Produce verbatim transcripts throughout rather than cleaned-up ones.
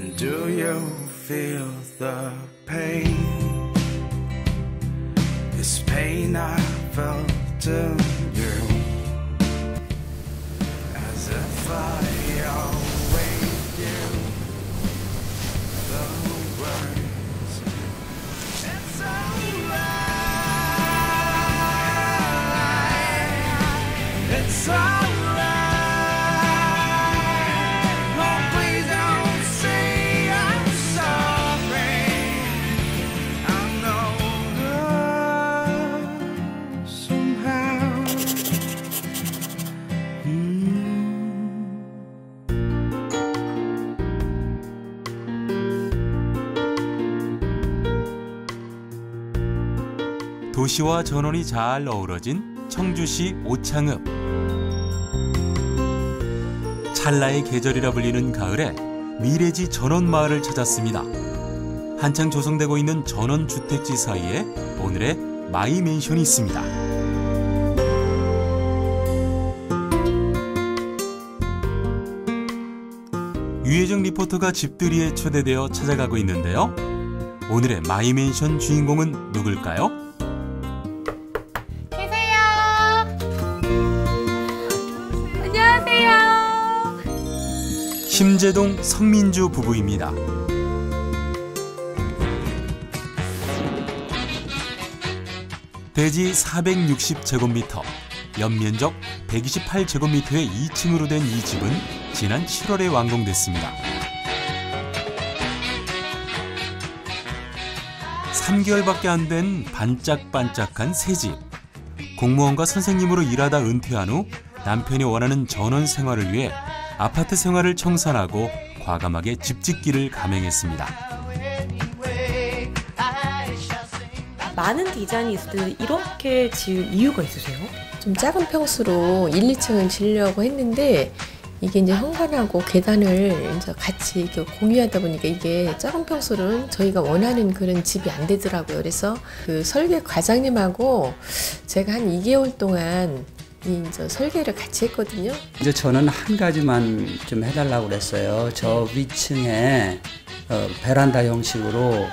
And do you feel the pain? This pain I felt in you as if I always knew the words. It's alright. It's alright. 도시와 전원이 잘 어우러진 청주시 오창읍. 찰나의 계절이라 불리는 가을에 미래지 전원마을을 찾았습니다. 한창 조성되고 있는 전원주택지 사이에 오늘의 마이맨숀이 있습니다. 유혜정 리포터가 집들이에 초대되어 찾아가고 있는데요. 오늘의 마이맨숀 주인공은 누굴까요? 심재동 성민주 부부입니다. 대지 사백육십 제곱미터, 연면적 백이십팔 제곱미터의 이 층으로 된 이 집은 지난 칠월에 완공됐습니다. 삼 개월밖에 안 된 반짝반짝한 새 집. 공무원과 선생님으로 일하다 은퇴한 후 남편이 원하는 전원 생활을 위해 아파트 생활을 청산하고 과감하게 집 짓기를 감행했습니다. 많은 디자이니스트들이 이렇게 지은 이유가 있으세요? 좀 작은 평수로 일, 이 층은 지으려고 했는데 이게 이제 현관하고 계단을 이제 같이 이렇게 공유하다 보니까 이게 작은 평수는 저희가 원하는 그런 집이 안 되더라고요. 그래서 그 설계 과장님하고 제가 한 이 개월 동안 이제 설계를 같이 했거든요. 이제 저는 한 가지만 좀 해달라고 그랬어요. 저 위층에 어, 베란다 형식으로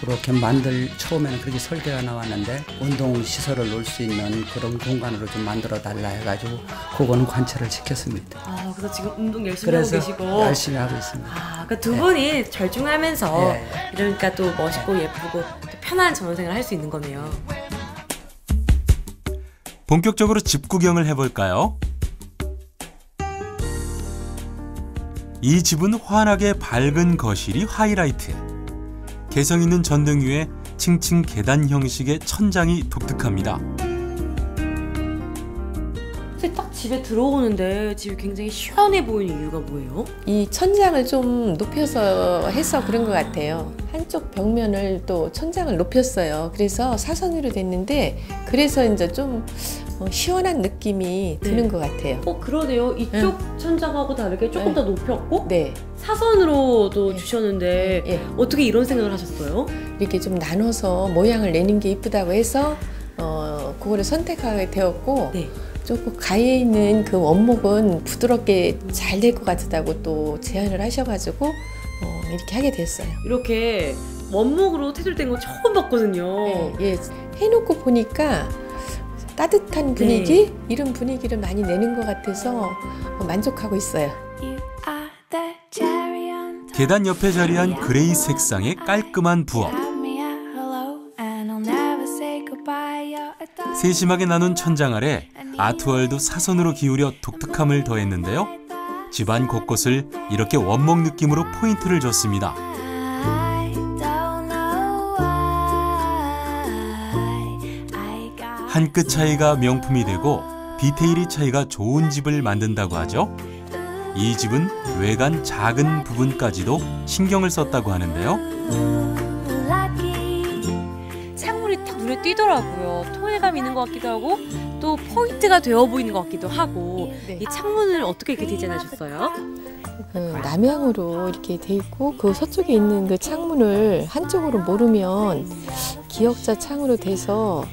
그렇게 만들 처음에는 그렇게 설계가 나왔는데 운동 시설을 놓을 수 있는 그런 공간으로 좀 만들어 달라 해가지고 그거는 관찰을 시켰습니다. 아, 그래서 지금 운동 열심히 그래서 하고 계시고 열심히 하고 있습니다. 아, 그러니까 두 분이 네. 절충하면서 네. 이러니까 또 멋있고 예쁘고 또 편한 전원생활을 할 수 있는 거네요. 본격적으로 집 구경을 해볼까요? 이 집은 환하게 밝은 거실이 하이라이트. 개성 있는 전등 위에 층층 계단 형식의 천장이 독특합니다. 딱 집에 들어오는데 집이 굉장히 시원해 보이는 이유가 뭐예요? 이 천장을 좀 높여서 해서 그런 것 같아요. 한쪽 벽면을 또 천장을 높였어요. 그래서 사선으로 됐는데 그래서 이제 좀 시원한 느낌이 네. 드는 것 같아요. 어 그러네요. 이쪽 응. 천장하고 다르게 조금 응. 더 높였고 네. 사선으로도 네. 주셨는데 네. 어떻게 이런 생각을 하셨어요? 이렇게 좀 나눠서 모양을 내는 게 이쁘다고 해서 어, 그거를 선택하게 되었고 네. 조금 가에 있는 그 원목은 부드럽게 잘 될 것 같다고 또 제안을 하셔가지고 어, 이렇게 하게 됐어요. 이렇게 원목으로 퇴출된 거 처음 봤거든요. 네, 예. 해놓고 보니까 따뜻한 분위기, 네. 이런 분위기를 많이 내는 것 같아서 만족하고 있어요. 계단 옆에 자리한 그레이 색상의 깔끔한 부엌. 세심하게 나눈 천장 아래 아트월도 사선으로 기울여 독특함을 더했는데요. 집안 곳곳을 이렇게 원목 느낌으로 포인트를 줬습니다. 한 끗 차이가 명품이 되고 디테일의 차이가 좋은 집을 만든다고 하죠. 이 집은 외관 작은 부분까지도 신경을 썼다고 하는데요. 뛰더라고요. 통일감 있는 것 같기도 하고 또 포인트가 되어 보이는 것 같기도 하고 네. 이 창문을 어떻게 이렇게 디자인하셨어요? 음, 남향으로 이렇게 돼 있고 그 서쪽에 있는 그 창문을 한쪽으로 모르면 기역자 창으로 돼서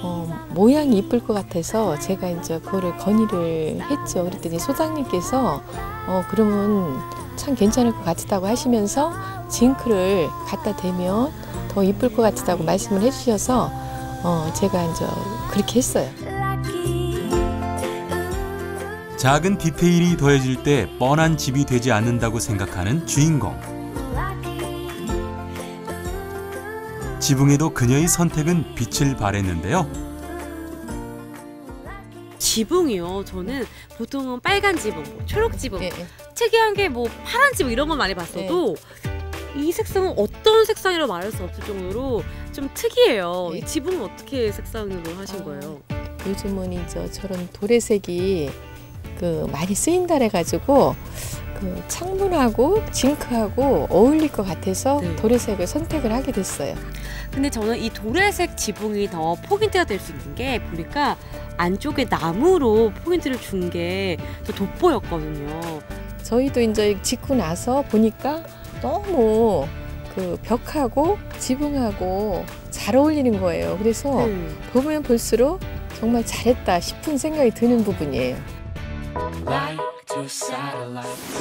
어, 모양이 이쁠 것 같아서 제가 이제 그거를 건의를 했죠. 그랬더니 소장님께서 어 그러면 참 괜찮을 것 같다고 하시면서 징크를 갖다 대면 더 이쁠 것 같다고 말씀을 해주셔서 어, 제가 이제 그렇게 했어요. 작은 디테일이 더해질 때 뻔한 집이 되지 않는다고 생각하는 주인공. 지붕에도 그녀의 선택은 빛을 발했는데요. 지붕이요. 저는 보통은 빨간 지붕, 초록 지붕, 네. 특이한 게 뭐 파란 지붕 이런 건 많이 봤어도 네. 이 색상은 어떤 색상이라고 말할 수 없을 정도로 좀 특이해요. 네. 이 지붕은 어떻게 색상으로 하신 거예요? 어, 요즘은 이제 저런 도래색이 그 많이 쓰인다 해가지고 그 창문하고 징크하고 어울릴 것 같아서 네. 도래색을 선택을 하게 됐어요. 근데 저는 이 도래색 지붕이 더 포인트가 될 수 있는 게 보니까 안쪽에 나무로 포인트를 준 게 더 돋보였거든요. 저희도 이제 짓고 나서 보니까 너무 그 벽하고 지붕하고 잘 어울리는 거예요. 그래서 네. 보면 볼수록 정말 잘했다 싶은 생각이 드는 부분이에요.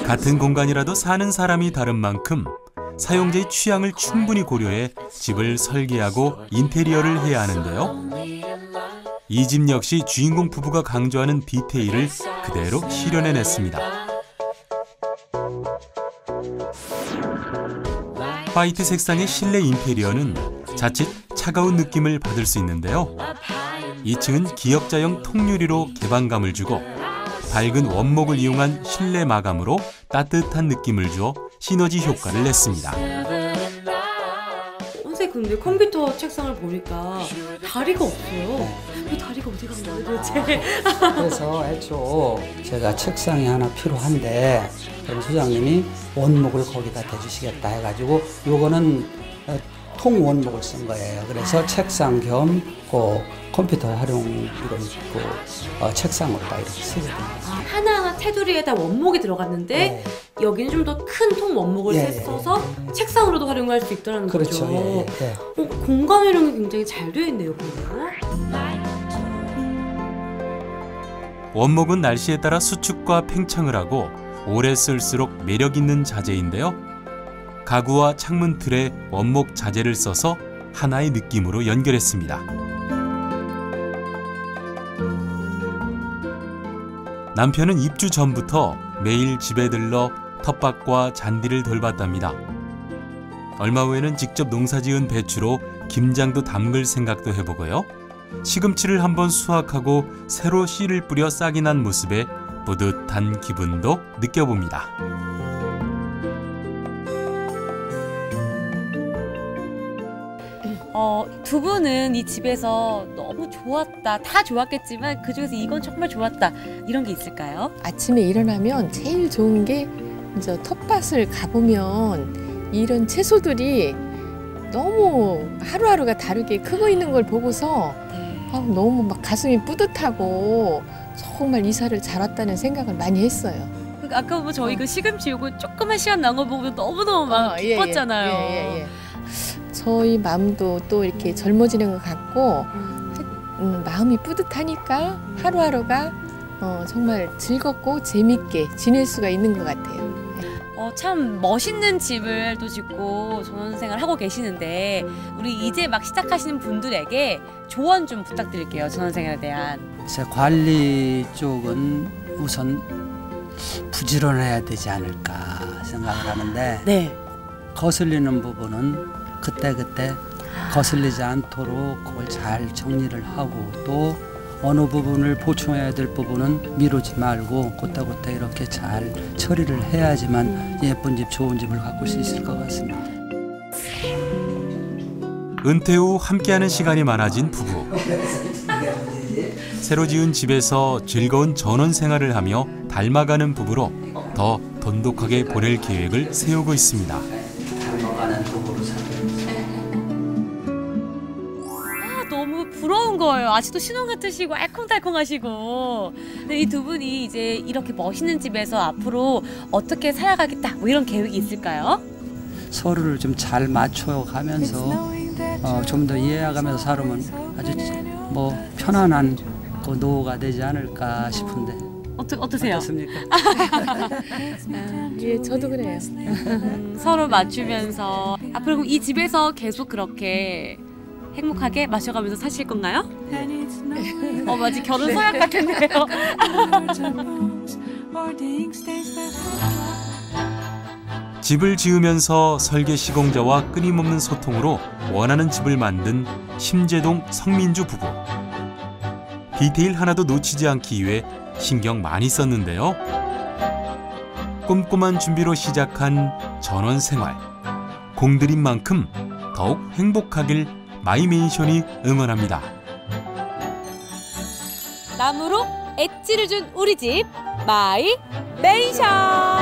같은 공간이라도 사는 사람이 다른 만큼 사용자의 취향을 충분히 고려해 집을 설계하고 인테리어를 해야 하는데요. 이 집 역시 주인공 부부가 강조하는 디테일을 그대로 실현해냈습니다. 화이트 색상의 실내 인테리어는 자칫 차가운 느낌을 받을 수 있는데요. 이 층은 기역자형 통유리로 개방감을 주고 밝은 원목을 이용한 실내 마감으로 따뜻한 느낌을 주어 시너지 효과를 냈습니다. 선생님, 근데 컴퓨터 책상을 보니까 다리가 없어요. 이 다리가 어디 간 거예요, 도대체? 그래서 애초 제가 책상이 하나 필요한데 그럼 소장님이 원목을 거기다 대주시겠다 해가지고 요거는 통원목을 쓴 거예요. 그래서 아. 책상 겸 그 컴퓨터 활용 이런 그 어, 책상으로 다 이렇게 쓰게 됩니다. 아, 하나하나 테두리에 다 원목이 들어갔는데 네. 여기는 좀 더 큰 통 원목을 예, 써서 예, 예. 책상으로도 활용할 수 있다는 그렇죠, 거죠. 그렇죠. 예, 예. 어, 공간 활용이 굉장히 잘 되어 있네요. 공간. 원목은 날씨에 따라 수축과 팽창을 하고 오래 쓸수록 매력 있는 자재인데요. 가구와 창문 틀에 원목 자재를 써서 하나의 느낌으로 연결했습니다. 남편은 입주 전부터 매일 집에 들러 텃밭과 잔디를 돌봤답니다. 얼마 후에는 직접 농사지은 배추로 김장도 담글 생각도 해보고요. 시금치를 한번 수확하고 새로 씨를 뿌려 싹이 난 모습에 뿌듯한 기분도 느껴봅니다. 어, 두 분은 이 집에서 너무 좋았다, 다 좋았겠지만 그중에서 이건 정말 좋았다 이런 게 있을까요? 아침에 일어나면 제일 좋은 게 이제 텃밭을 가보면 이런 채소들이 너무 하루하루가 다르게 크고 있는 걸 보고서 아, 너무 막 가슴이 뿌듯하고 정말 이사를 잘 왔다는 생각을 많이 했어요. 그러니까 아까 뭐 저희 어. 그 시금치 요거 조그만 시간 난 거 보고 너무너무 막 어, 예, 기뻤잖아요. 예, 예, 예, 예. 저희 마음도 또 이렇게 젊어지는 것 같고 음, 마음이 뿌듯하니까 하루하루가 어, 정말 즐겁고 재밌게 지낼 수가 있는 것 같아요. 어, 참 멋있는 집을 또 짓고 전원생활 하고 계시는데 우리 이제 막 시작하시는 분들에게 조언 좀 부탁드릴게요. 전원생활에 대한. 제 관리 쪽은 우선 부지런해야 되지 않을까 생각을 하는데 네. 거슬리는 부분은 그때그때 거슬리지 않도록 그걸 잘 정리를 하고 또 어느 부분을 보충해야 될 부분은 미루지 말고 곧다곧다 이렇게 잘 처리를 해야지만 예쁜 집, 좋은 집을 가꿀 수 있을 것 같습니다. 은퇴 후 함께하는 시간이 많아진 부부. 새로 지은 집에서 즐거운 전원 생활을 하며 닮아가는 부부로 더 돈독하게 보낼 계획을 세우고 있습니다. 부러운 거예요. 아직도 신혼 같으시고 알콩달콩하시고. 근데 이 두 분이 이제 이렇게 멋있는 집에서 앞으로 어떻게 살아가겠다 뭐 이런 계획이 있을까요? 서로를 좀 잘 맞춰가면서 어, 좀 더 이해하면서 살면 아주 뭐 편안한 그 노후가 되지 않을까 싶은데. 어, 어떠, 어떠세요? 어떻습니까? 아, 예, 저도 그래요. 서로 맞추면서 앞으로 그럼 이 집에서 계속 그렇게 행복하게 마셔가면서 사실 건가요? 어, 마치 결혼 서약 같은데요. 집을 지으면서 설계 시공자와 끊임없는 소통으로 원하는 집을 만든 심재동 성민주 부부. 디테일 하나도 놓치지 않기 위해 신경 많이 썼는데요. 꼼꼼한 준비로 시작한 전원 생활. 공들인 만큼 더욱 행복하길 마이맨숀이 응원합니다. 나무로 엣지를 준 우리 집 마이맨숀.